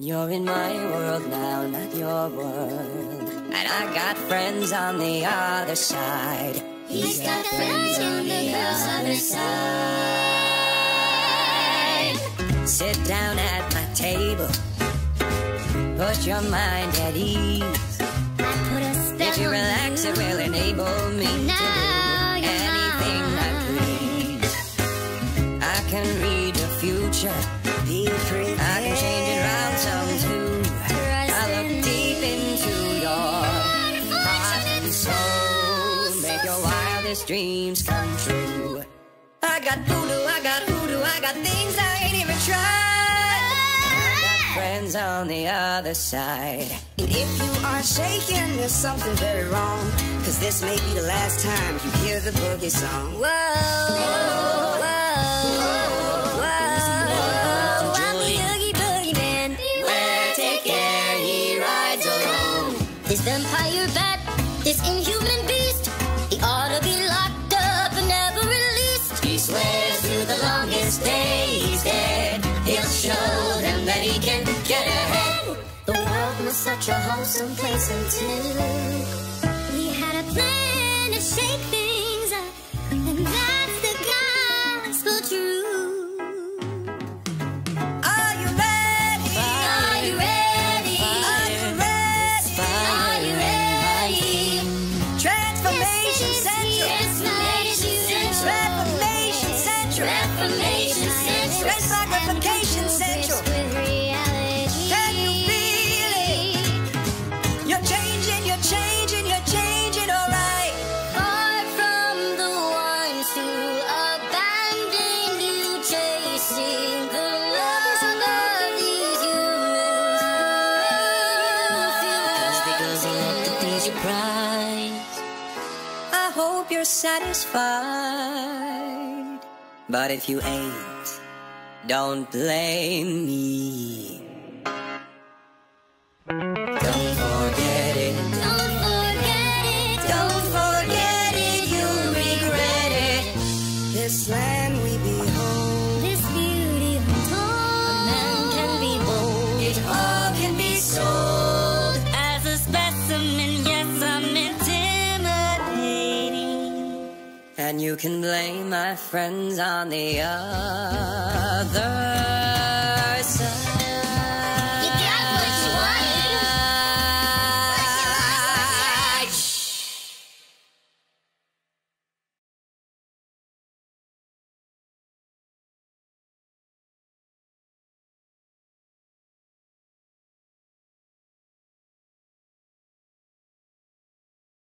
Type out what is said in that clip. You're in my world now, not your world. And I got friends on the other side. He's got friends on the other side. Sit down at my table, put your mind at ease. If you relax, it will enable me to do anything I please. I can read the future, I can change it around some too. I look deep into your heart and soul, make your wildest dreams come true. I got voodoo, I got hoodoo, I got things I ain't even tried. Friends on the other side. And if you are shaking, there's something very wrong, 'cause this may be the last time you hear the boogie song. Whoa, whoa, whoa, whoa, I'm the Oogie Boogie Man. Beware, take care, he rides alone. This vampire bat, this inhuman beast, he ought to be locked up and never released. He swears through the longest day he's dead, he'll show them that he can get ahead. The world was such a wholesome place until we had a plan to shake things up, and that's the gospel truth. Are you ready? Are you ready? Are you ready? Are you ready? Transformation Central. Transformation Central. Transformation Central. Transformation Central. Transmogrification Central. I hope you're satisfied, but if you ain't, don't blame me. Don't forget it. Don't forget it. Don't forget it. You'll regret it. This land we behold, this beautiful home, a man can be bold, it all can be sold. And you can blame my friends on the other